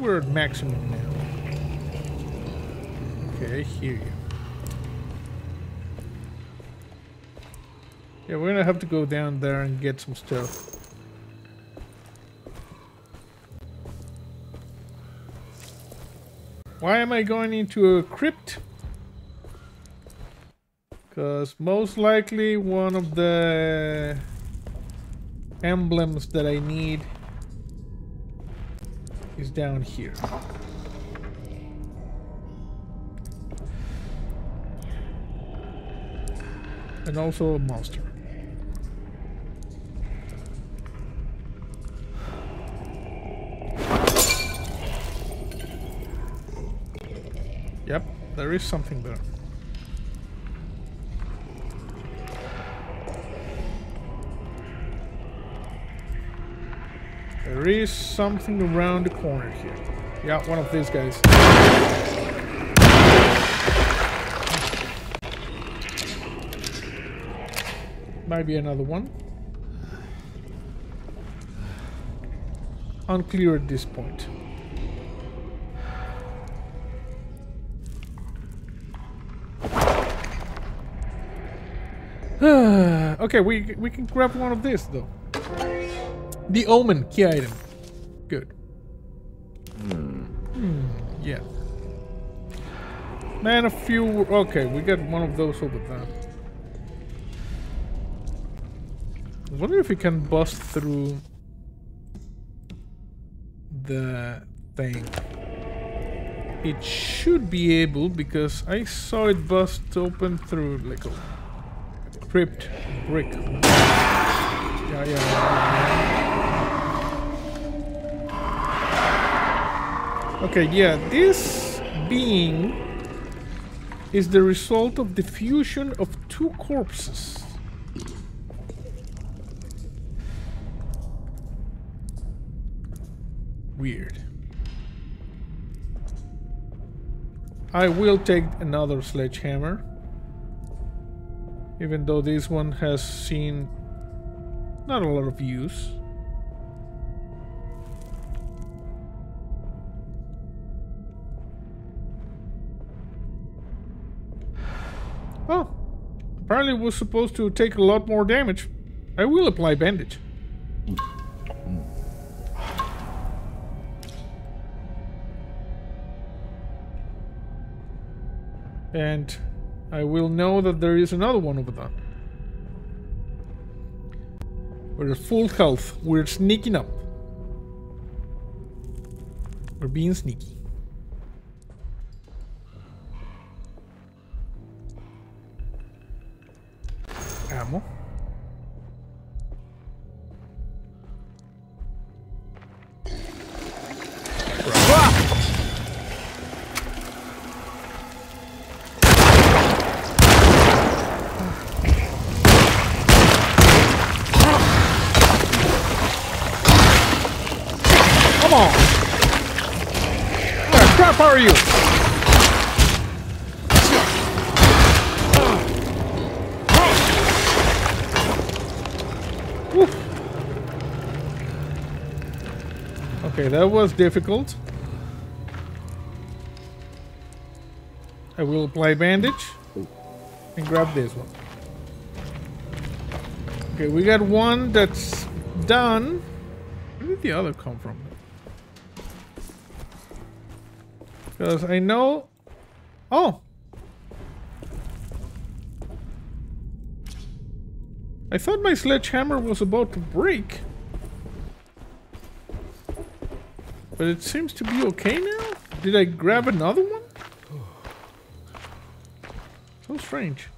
we're at maximum now. Okay, I hear you. Yeah, we're gonna have to go down there and get some stuff. Why am I going into a crypt? Because most likely one of the emblems that I need is down here. And also a monster. Yep, there is something there. There is something around the corner here. Yeah, one of these guys. Might be another one. Unclear at this point. Okay, we can grab one of these though. The Omen key item. Good. Yeah. Man, a few. Okay, we got one of those over there. I wonder if we can bust through the thing. It should be able, because I saw it bust open through like a crypt brick. Yeah. Okay, yeah, this being is the result of the fusion of two corpses. Weird. I will take another sledgehammer, even though this one has seen not a lot of use. Oh, apparently it was supposed to take a lot more damage. I will apply bandage. And I will know that there is another one over there. We're at full health. We're sneaking up. We're being sneaky. Ammo. Come on! Where the crap are you? Okay, that was difficult. I will apply bandage and grab this one. Okay, we got one that's done. Where did the other come from? Because I know... Oh! I thought my sledgehammer was about to break. But it seems to be okay now? Did I grab another one? So strange.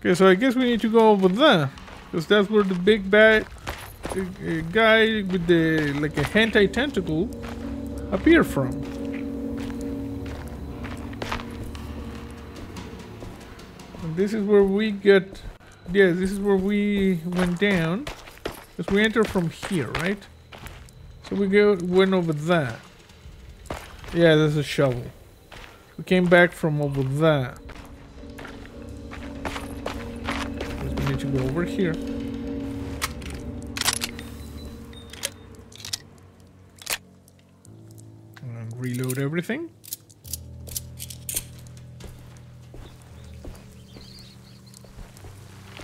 Okay, so I guess we need to go over there. Because that's where the big bad guy with the like a hentai tentacle appeared from. And this is where we get... Yeah, this is where we went down. Because we enter from here, right? So we went over there. Yeah, there's a shovel. We came back from over there. We need to go over here. everything.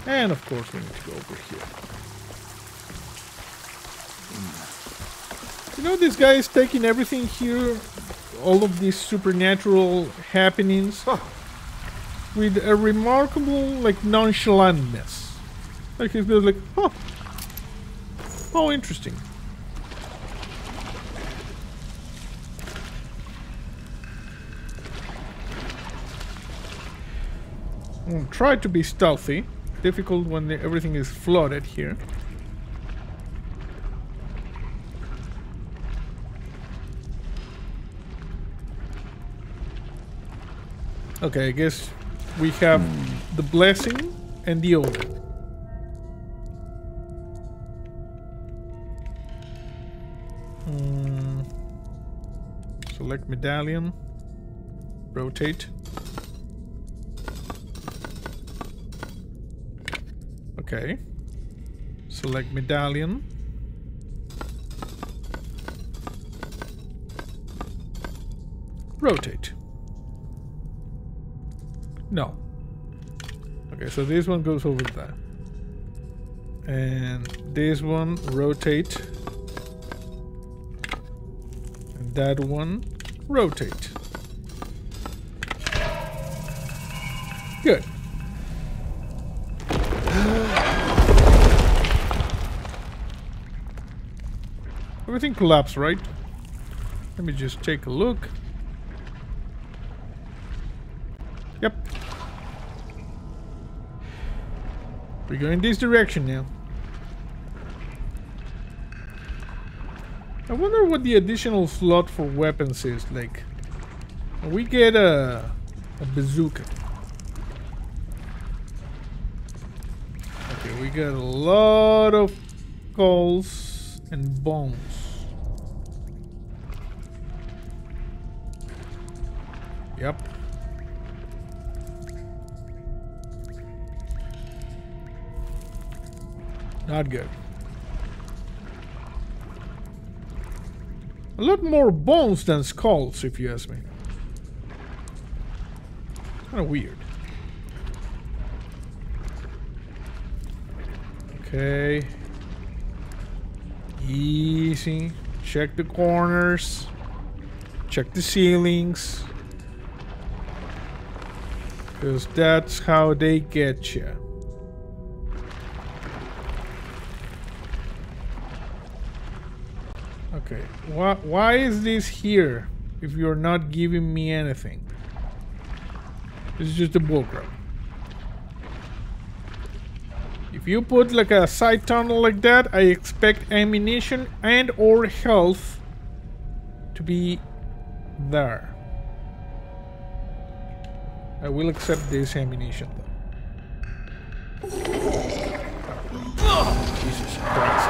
And of course we need to go over here. You know, this guy is taking everything here, all of these supernatural happenings, with a remarkable, like, nonchalantness. Like, he's like, oh, how interesting. I'll try to be stealthy. Difficult when everything is flooded here. Okay, I guess we have the blessing and the oath. Select medallion. Rotate. Okay. Select medallion. Rotate. No. Okay, so this one goes over there. And this one, rotate. And that one, rotate. Good. Everything collapsed, right? Let me just take a look. Yep. We're going this direction now. I wonder what the additional slot for weapons is. Like, we get a bazooka. Okay, we got a lot of skulls and bones. Yep. Not good. A lot more bones than skulls, if you ask me. Kind of weird. Okay. Easy. Check the corners. Check the ceilings. Because that's how they get you. Okay, why is this here if you're not giving me anything? This is just a bullcrap. If you put like a side tunnel like that, I expect ammunition and or health to be there. I will accept this ammunition though. Jesus Christ.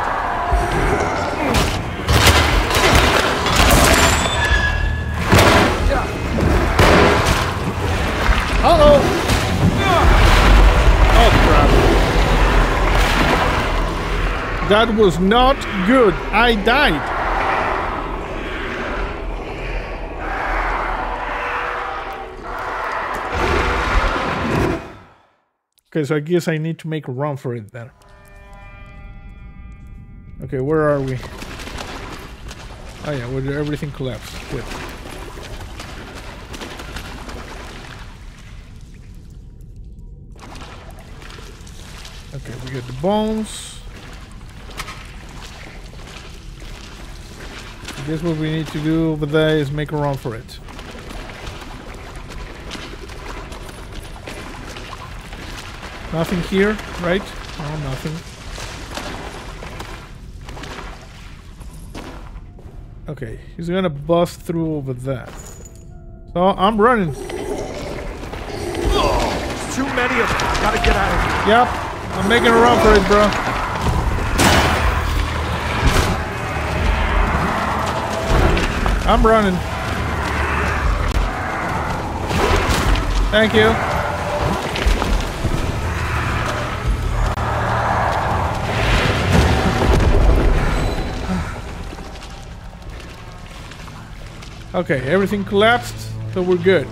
Uh-oh! Oh, crap. That was not good. I died. Okay, so I guess I need to make a run for it then. Okay, where are we? Oh yeah, where everything collapsed. Good. Okay, we got the bones. I guess what we need to do over there is make a run for it. Nothing here, right? No, nothing. Okay, he's gonna bust through over there. So I'm running. Oh, too many of them. Gotta get out of here. Yep. I'm making a run for it, bro. I'm running. Thank you. Okay, everything collapsed, so we're good.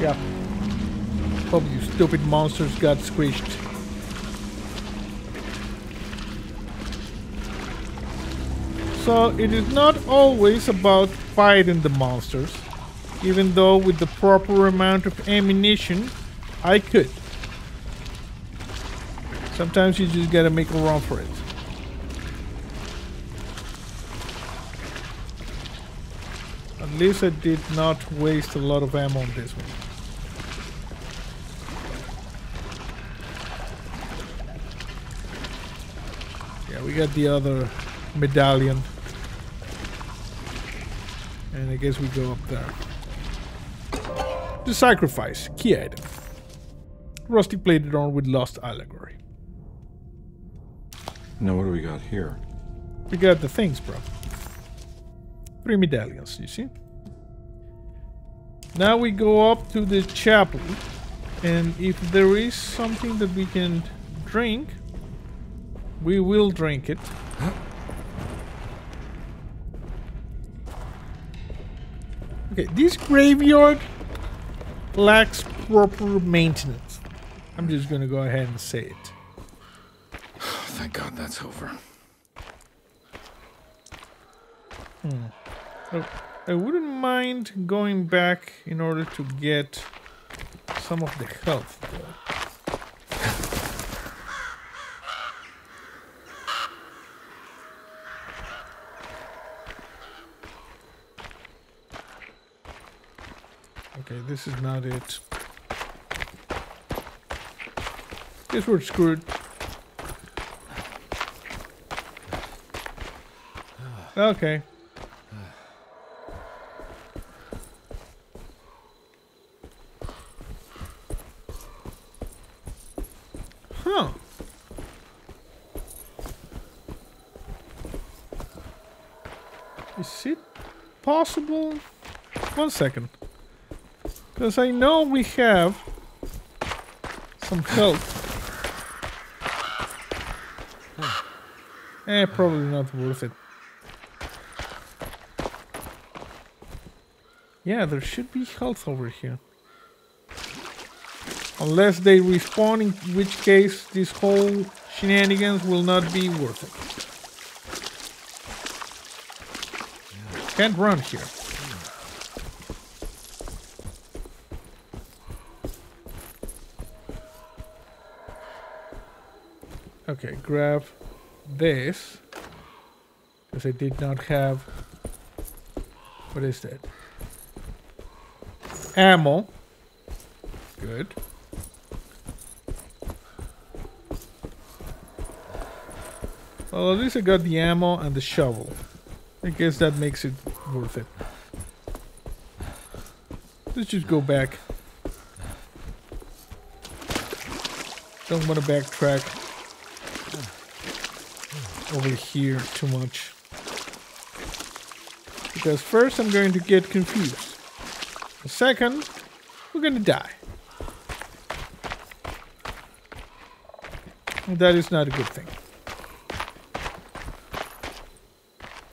Yeah. Hope you stupid monsters got squished. So it is not always about fighting the monsters, even though with the proper amount of ammunition, I could. Sometimes you just gotta make a run for it. At least I did not waste a lot of ammo on this one. We got the other medallion. And I guess we go up there. The sacrifice. Key item. Rusty plated on with lost allegory. Now what do we got here? We got the things, bro. 3 medallions, you see? Now we go up to the chapel. And if there is something that we can drink... we will drink it. Okay, this graveyard lacks proper maintenance. I'm just gonna go ahead and say it. Thank God that's over. I wouldn't mind going back in order to get some of the health, though. This is not it. Guess we're screwed. Okay. Huh. Is it possible? One second. Because I know we have some health. Eh, probably not worth it. Yeah, there should be health over here. Unless they respawn, in which case this whole shenanigans will not be worth it. Can't run here. Okay, grab this, because I did not have, what is that? Ammo. Good. Well, at least I got the ammo and the shovel. I guess that makes it worth it. Let's just go back. Don't want to backtrack over here too much, because first I'm going to get confused, and second we're gonna die, and that is not a good thing.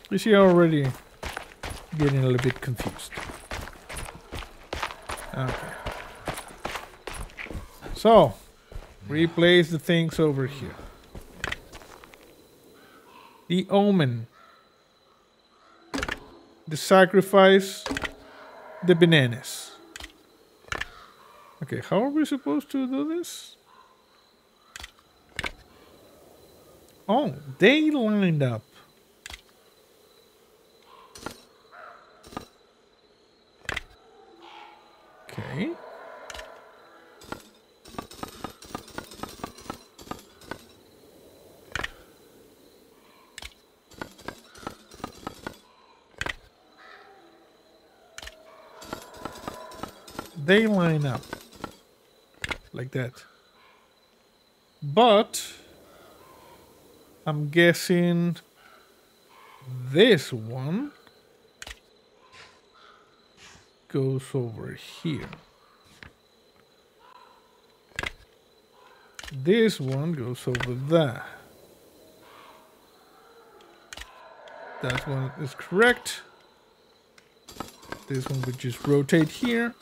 You see, I'm already getting a little bit confused. Okay, so replace the things over here. The omen, the sacrifice, the bananas. Okay, how are we supposed to do this? Oh, they lined up. Okay. They line up like that, but I'm guessing this one goes over here, this one goes over there, That one is correct. This one would just rotate here.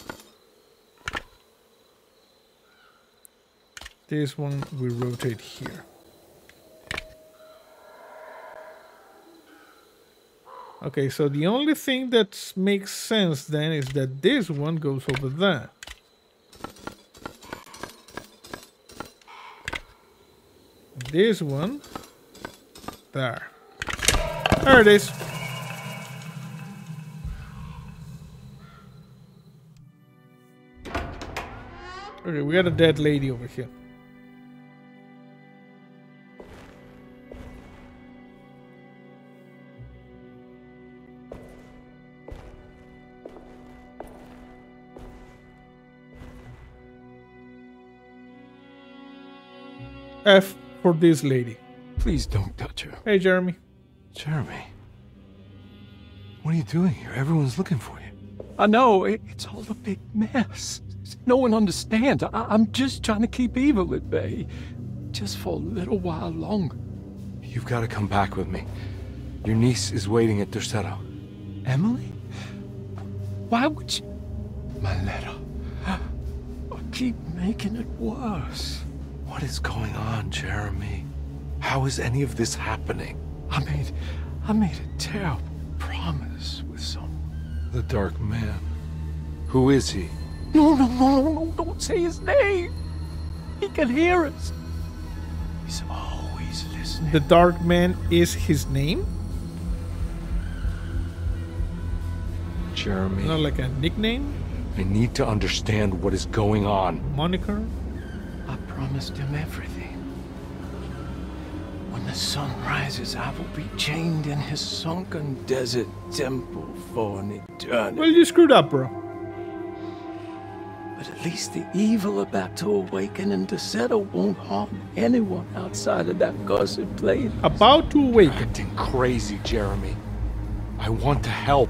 This one will rotate here. Okay, so the only thing that makes sense then is that this one goes over there. This one, there. There it is. Okay, we got a dead lady over here. F for this lady. Please don't touch her. Hey, Jeremy. Jeremy. What are you doing here? Everyone's looking for you. I know. It's all a big mess. No one understands. I'm just trying to keep evil at bay. Just for a little while longer. You've got to come back with me. Your niece is waiting at Derceto. Emily? Why would she... My letter. I keep making it worse. What is going on, Jeremy? How is any of this happening? I made a terrible promise with someone. The Dark Man. Who is he? No, don't say his name. He can hear us. He's always listening. The Dark Man is his name? Jeremy. Not like a nickname? I need to understand what is going on. Moniker? I promised him everything. When the sun rises, I will be chained in his sunken desert temple for an eternity. Well, you screwed up, bro. But at least the evil about to awaken in Derceto won't harm anyone outside of that cursed place. About to awaken. You're acting crazy, Jeremy. I want to help.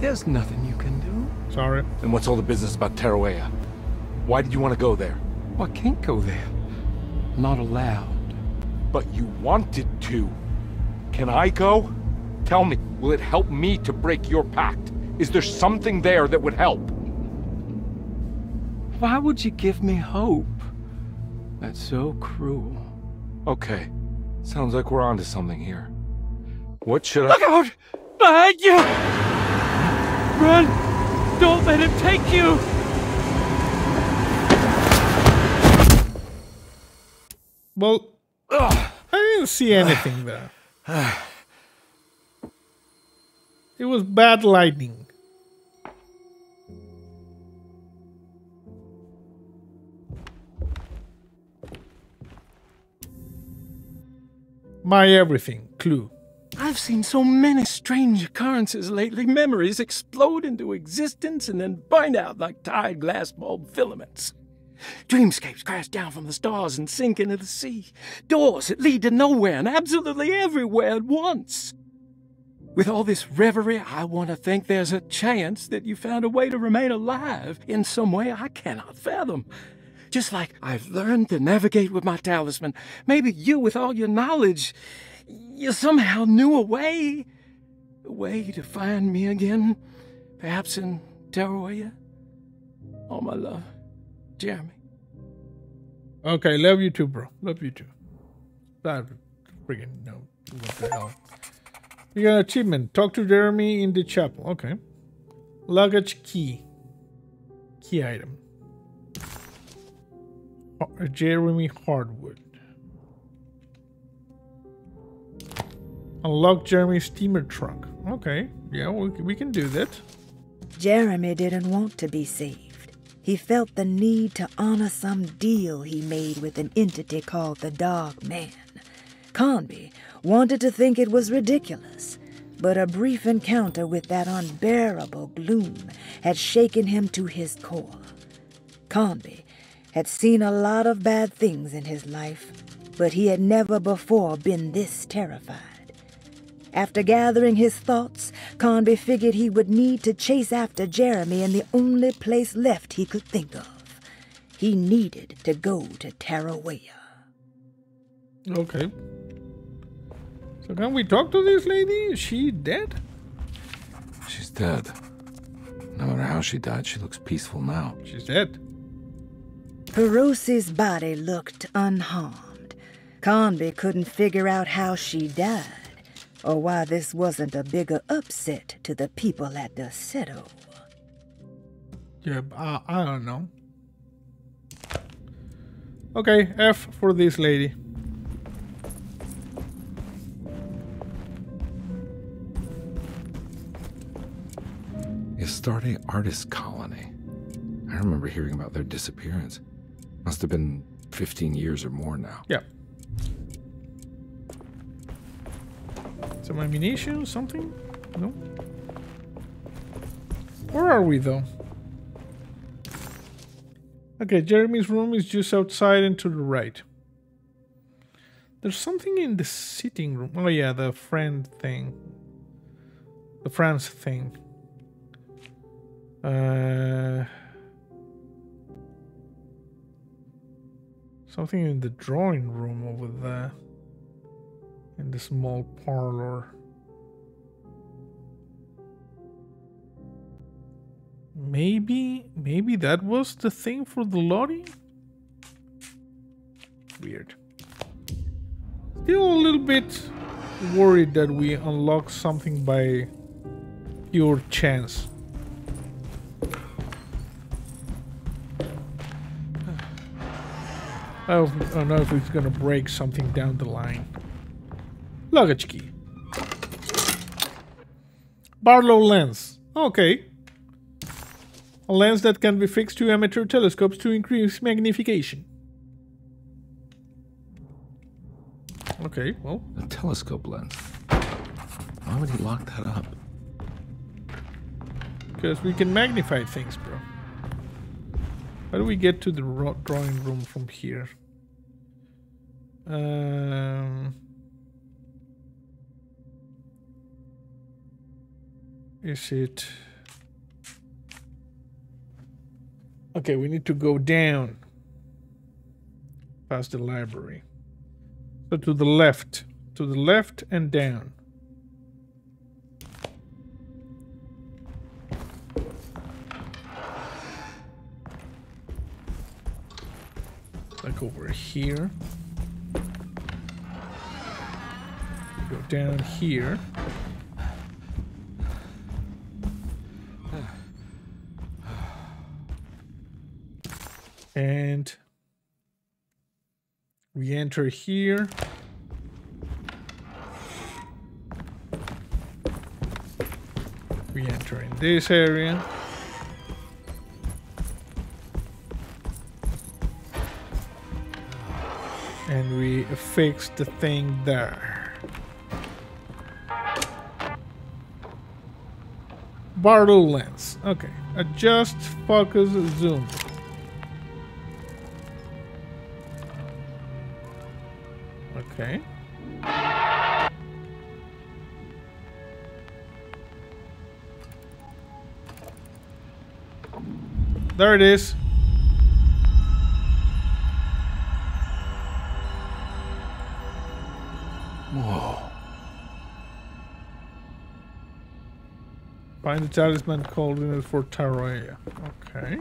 There's nothing you can do. Sorry. And what's all the business about Taroella? Why did you want to go there? Well, I can't go there. Not allowed. But you wanted to. Can I go? Tell me, will it help me to break your pact? Is there something there that would help? Why would you give me hope? That's so cruel. Okay. Sounds like we're onto something here. What should I— Look out! Behind you! Run! Don't let him take you! Well, I didn't see anything there. It was bad lighting. My everything, clue. I've seen so many strange occurrences lately. Memories explode into existence and then burn out like tired glass bulb filaments. Dreamscapes crash down from the stars and sink into the sea. Doors that lead to nowhere and absolutely everywhere at once. With all this reverie, I want to think there's a chance that you found a way to remain alive in some way I cannot fathom. Just like I've learned to navigate with my talisman, maybe you, with all your knowledge, you somehow knew a way to find me again, perhaps in Taroella. All my love. Jeremy. Okay, love you too, bro. Love you too. I freaking know what the hell. You got an achievement. Talk to Jeremy in the chapel. Okay. Luggage key. Key item. Jeremy Hartwood. Unlock Jeremy's steamer trunk. Okay. Yeah, we can do that. Jeremy didn't want to be seen. He felt the need to honor some deal he made with an entity called the Dark Man. Carnby wanted to think it was ridiculous, but a brief encounter with that unbearable gloom had shaken him to his core. Carnby had seen a lot of bad things in his life, but he had never before been this terrified. After gathering his thoughts, Carnby figured he would need to chase after Jeremy in the only place left he could think of. He needed to go to Taroella. Okay. So can we talk to this lady? Is she dead? She's dead. No matter how she died, she looks peaceful now. She's dead. Perosi's body looked unharmed. Carnby couldn't figure out how she died, or why this wasn't a bigger upset to the people at Derceto. Yeah, I don't know. Okay, F for this lady. Astarte Artist Colony. I remember hearing about their disappearance. Must have been 15 years or more now. Yeah. Some ammunition, something? No? Where are we, though? Okay, Jeremy's room is just outside and to the right. There's something in the sitting room. Oh, yeah, the friend thing. The friends thing. Something in the drawing room over there. In the small parlor. Maybe that was the thing for the lorry? Weird. Still a little bit worried that we unlocked something by pure chance. I don't know if it's gonna break something down the line. Luggage key. Barlow lens. Okay. A lens that can be fixed to amateur telescopes to increase magnification. Okay, well. A telescope lens. Why would he lock that up? Because we can magnify things, bro. How do we get to the drawing room from here? Is it... Okay, we need to go down. Past the library. So to the left. To the left and down. Like over here. Go down here. And we enter here. We enter in this area. And we fix the thing there. Barlow lens. Okay. Adjust, focus, zoom. Okay. There it is. Whoa. Find the talisman called in it for Taroella. Okay.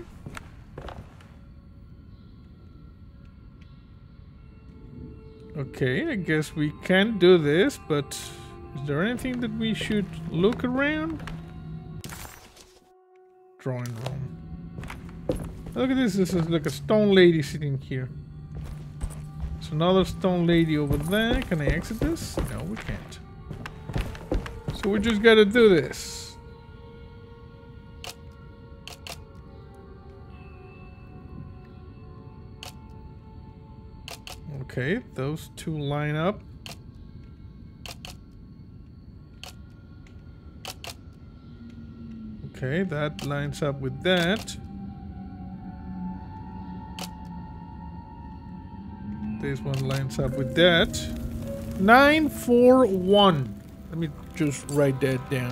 Okay, I guess we can do this, but is there anything that we should look around? Drawing room. Look at this. This is like a stone lady sitting here. There's another stone lady over there. Can I exit this? No, we can't. So we just gotta do this. Okay, those two line up. Okay, that lines up with that. This one lines up with that. 941. Let me just write that down.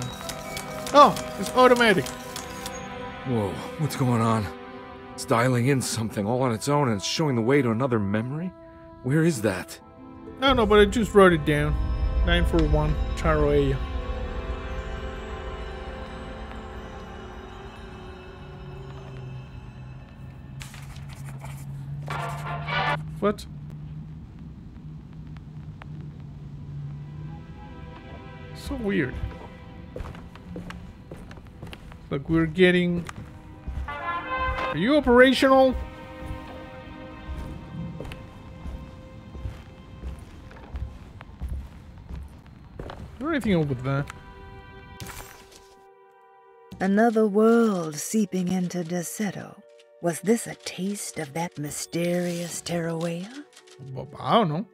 Oh, it's automatic. Whoa, what's going on? It's dialing in something all on its own and it's showing the way to another memory? Where is that? I don't know, but I just wrote it down. 941 Taroella. What? So weird. Look, we're getting... Are you operational? Anything over there. Another world seeping into Derceto. Was this a taste of that mysterious Taroella? Well, I don't know.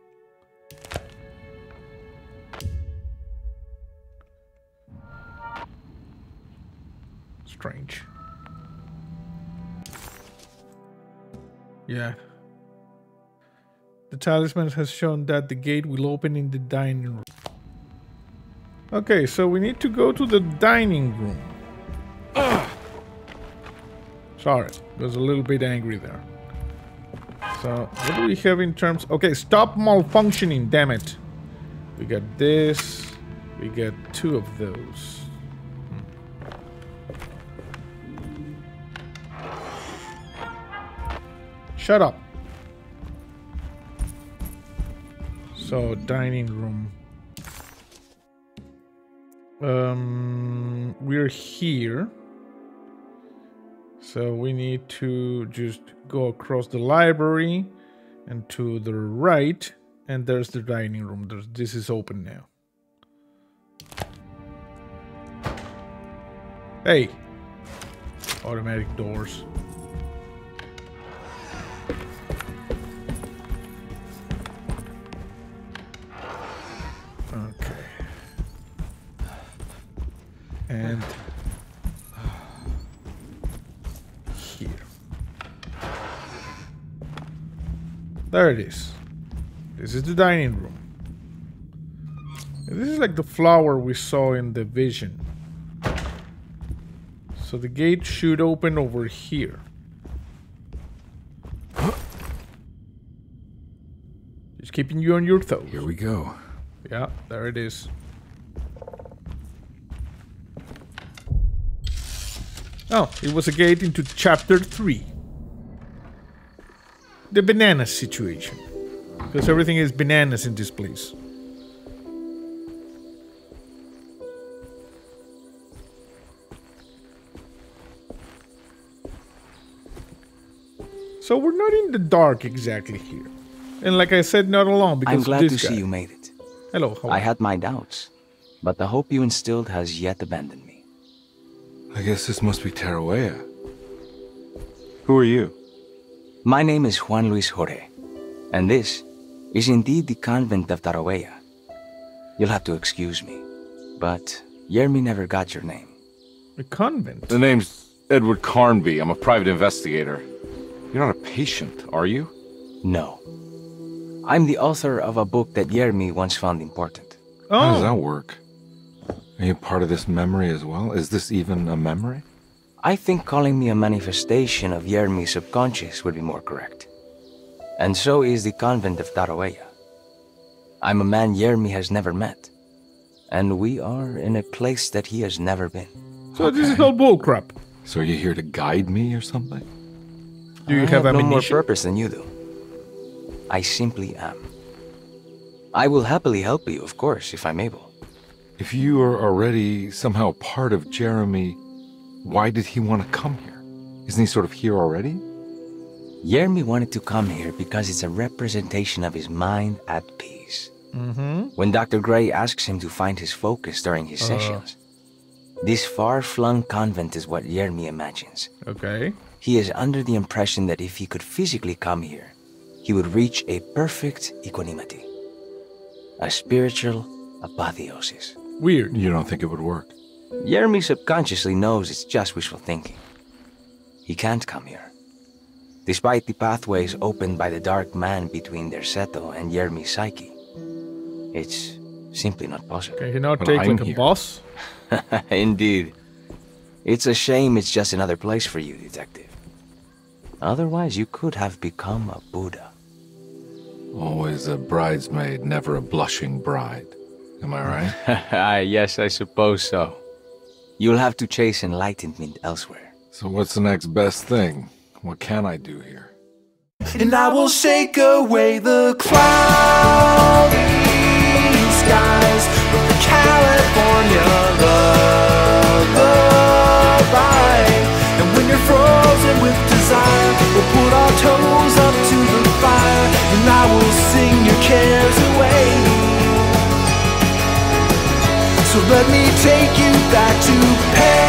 Strange. Yeah. The talisman has shown that the gate will open in the dining room. Okay, so we need to go to the dining room. Ugh. Sorry, I was a little bit angry there. So, what do we have in terms... Okay, stop malfunctioning, damn it. We got this. We got two of those. Shut up. So, dining room. We're here, so we need to just go across the library and to the right, and there's the dining room. This is open now. Hey, automatic doors. And here. There it is. This is the dining room. This is like the flower we saw in the vision. So the gate should open over here. Just keeping you on your toes. Here we go. Yeah, there it is. Oh, it was a gate into chapter 3. The banana situation. Because everything is bananas in this place. So we're not in the dark exactly here. And like I said, not alone because I'm glad to see you made it. Hello, how are you? I had my doubts, but the hope you instilled has yet abandoned me. I guess this must be Taroella. Who are you? My name is Juan Luis Joré, and this is indeed the convent of Taroella. You'll have to excuse me, but Jeremy never got your name. The convent? The name's Edward Carnby. I'm a private investigator. You're not a patient, are you? No. I'm the author of a book that Jeremy once found important. Oh. How does that work? Are you part of this memory as well? Is this even a memory? I think calling me a manifestation of Jeremy's subconscious would be more correct. And so is the convent of Taroella. I'm a man Jeremy has never met. And we are in a place that he has never been. So okay. This is all bullcrap. So are you here to guide me or something? Do you have no more purpose than you do. I simply am. I will happily help you, of course, if I'm able. If you are already somehow part of Jeremy, why did he want to come here? Isn't he sort of here already? Jeremy wanted to come here because it's a representation of his mind at peace. Mm-hmm. When Dr. Gray asks him to find his focus during his sessions, this far-flung convent is what Jeremy imagines. Okay. He is under the impression that if he could physically come here, he would reach a perfect equanimity, a spiritual apotheosis. Weird. You don't think it would work? Jeremy subconsciously knows it's just wishful thinking. He can't come here. Despite the pathways opened by the Dark Man between Derceto and Jeremy's psyche, it's simply not possible. Can you not take like a boss? Indeed. It's a shame it's just another place for you, Detective. Otherwise, you could have become a Buddha. Always a bridesmaid, never a blushing bride. Am I right? Yes, I suppose so. You'll have to chase enlightenment elsewhere. So what's the next best thing? What can I do here? And I will shake away the cloudy skies with the California lullaby. And when you're frozen with desire, we'll put our toes up to the fire, and I will sing your cares away. So let me take you back to Paris.